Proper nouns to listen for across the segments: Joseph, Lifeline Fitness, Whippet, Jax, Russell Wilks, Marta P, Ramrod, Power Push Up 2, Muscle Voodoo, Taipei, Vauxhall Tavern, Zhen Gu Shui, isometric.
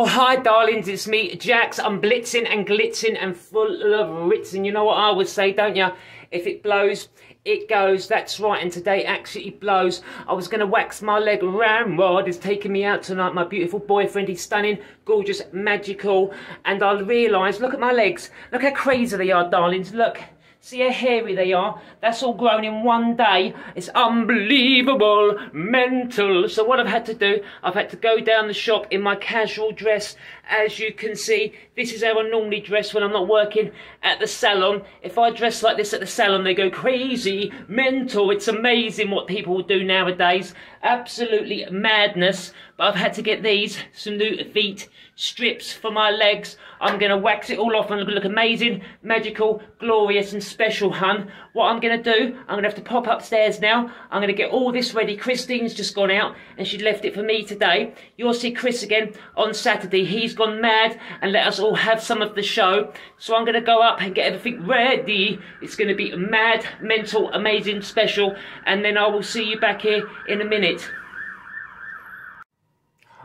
Oh, hi, darlings, it's me, Jax. I'm blitzing and glitzing and full of ritzing. And you know what I always say, don't you? If it blows, it goes. That's right, and today actually blows. I was going to wax my leg. Ramrod is taking me out tonight, my beautiful boyfriend. He's stunning, gorgeous, magical. And I realised, look at my legs. Look how crazy they are, darlings. Look. See how hairy they are? That's all grown in one day. It's unbelievable, mental. So what I've had to do, I've had to go down the shop in my casual dress. As you can see, this is how I normally dress when I'm not working at the salon. If I dress like this at the salon, they go crazy, mental. It's amazing what people do nowadays. Absolutely madness. But I've had to get these, some new feet strips for my legs. I'm going to wax it all off and look amazing, magical, glorious and special, hun. What I'm going to do, I'm going to have to pop upstairs now. I'm going to get all this ready. Christine's just gone out and she left it for me today. You'll see Chris again on Saturday. He's gone mad and let us all have some of the show. So I'm going to go up and get everything ready. It's going to be mad, mental, amazing, special. And then I will see you back here in a minute.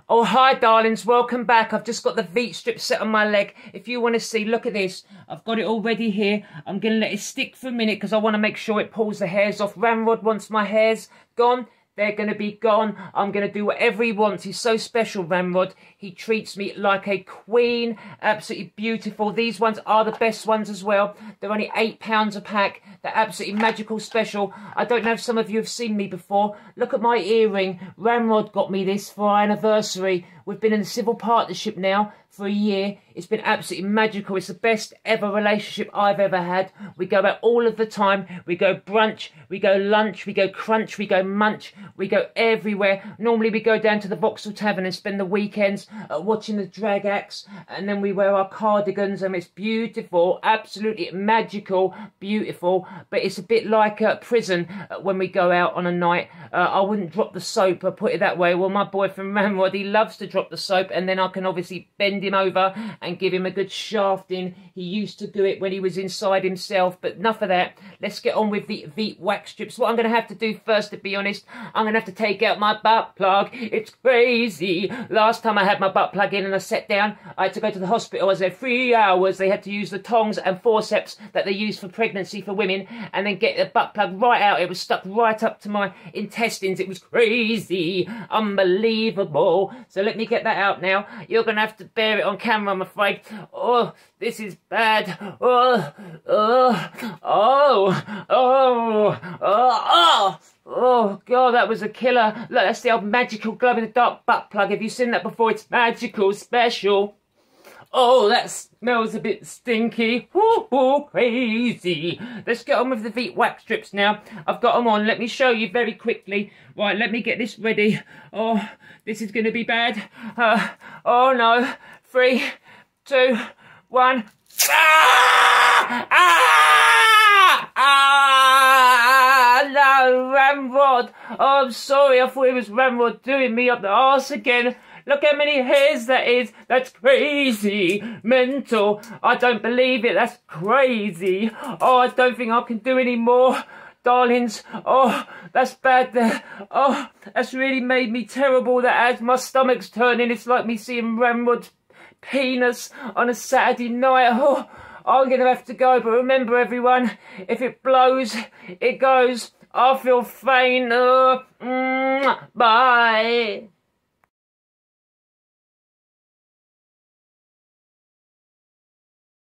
Oh, hi, darlings. Welcome back. I've just got the feet strip set on my leg. If you want to see, look at this. I've got it all ready here. I'm going to let it stick for a minute because I want to make sure it pulls the hairs off. Ramrod wants my hairs gone. They're going to be gone. I'm going to do whatever he wants. He's so special, Ramrod. He treats me like a queen. Absolutely beautiful. These ones are the best ones as well. They're only £8 a pack. They're absolutely magical special. I don't know if some of you have seen me before. Look at my earring. Ramrod got me this for our anniversary. We've been in a civil partnership now for a year. It's been absolutely magical. It's the best ever relationship I've ever had. We go out all of the time. We go brunch, we go lunch, we go crunch, we go munch, we go everywhere. Normally we go down to the Vauxhall Tavern and spend the weekends watching the drag acts, and then we wear our cardigans and it's beautiful, absolutely magical, beautiful. But it's a bit like prison when we go out on a night. I wouldn't drop the soap, I'll put it that way. Well, my boyfriend Ramrod, he loves to drop the soap, and then I can obviously bend him over and give him a good shafting. He used to do it when he was inside himself, but enough of that. Let's get on with the feet wax strips. What I'm going to have to do first, to be honest, I'm going to have to take out my butt plug. It's crazy. Last time I had my butt plug in and I sat down, I had to go to the hospital. I was there 3 hours. They had to use the tongs and forceps that they use for pregnancy for women and then get the butt plug right out. It was stuck right up to my intestines. It was crazy. Unbelievable. So let me get that out now. You're going to have to bear it on camera, I'm afraid. Oh, this is bad. Oh, God, that was a killer. Look, that's the old magical glow in the dark butt plug. Have you seen that before? It's magical, special. Oh, that smells a bit stinky. Woo-hoo, crazy. Let's get on with the feet wax strips now. I've got them on. Let me show you very quickly. Right, let me get this ready. Oh, this is going to be bad. Oh, no. 3, 2, 1. Ah! Ah! Ah! No, Ramrod. Oh, I'm sorry. I thought it was Ramrod doing me up the arse again. Look how many hairs that is. That's crazy. Mental. I don't believe it. That's crazy. Oh, I don't think I can do any more. Darlings, oh, that's bad there. Oh, that's really made me terrible. That as my stomach's turning, it's like me seeing Ramrod's penis on a Saturday night. Oh, I'm going to have to go. But remember, everyone, if it blows, it goes. I feel faint. Bye.